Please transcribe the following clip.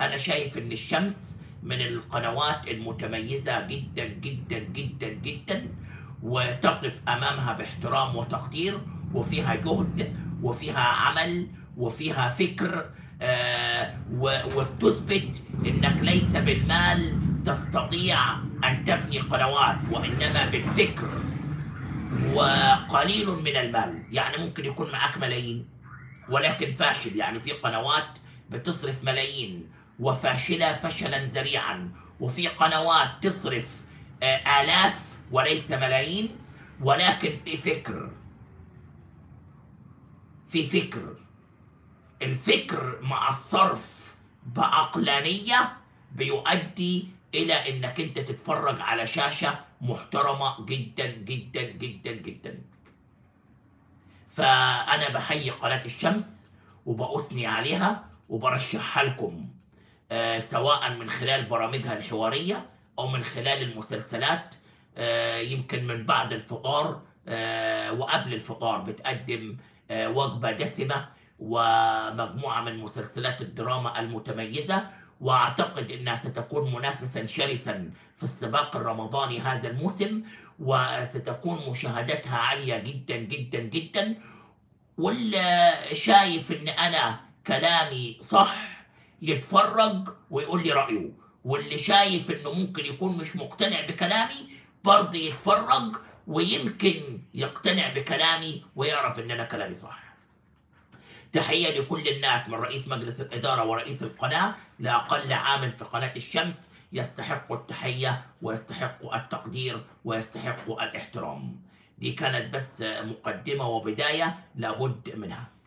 أنا شايف إن الشمس من القنوات المتميزة جدا جدا جدا جدا، وتقف أمامها باحترام وتقدير، وفيها جهد وفيها عمل وفيها فكر، وتثبت إنك ليس بالمال تستطيع أن تبني قنوات وإنما بالفكر وقليل من المال. يعني ممكن يكون معك ملايين ولكن فاشل، يعني في قنوات بتصرف ملايين وفاشلة فشلا ذريعا، وفي قنوات تصرف آلاف وليس ملايين، ولكن في فكر. الفكر مع الصرف بعقلانية بيؤدي إلى إنك أنت تتفرج على شاشة محترمة جدا جدا جدا جدا. فأنا بحيي قناة الشمس وبأثني عليها وبرشحها لكم، سواء من خلال برامجها الحوارية أو من خلال المسلسلات، يمكن من بعد الفطار وقبل الفطار بتقدم وجبة دسمة ومجموعة من مسلسلات الدراما المتميزة، وأعتقد أنها ستكون منافسا شرسا في السباق الرمضاني هذا الموسم، وستكون مشاهدتها عالية جدا جدا جدا. واللي شايف أن أنا كلامي صح يتفرج ويقول لي رأيه، واللي شايف أنه ممكن يكون مش مقتنع بكلامي برضه يتفرج ويمكن يقتنع بكلامي ويعرف أن أنا كلامي صح. تحية لكل الناس من رئيس مجلس الإدارة ورئيس القناة لأقل عامل في قناة الشمس، يستحق التحية ويستحق التقدير ويستحق الاحترام. دي كانت بس مقدمة وبداية لابد منها.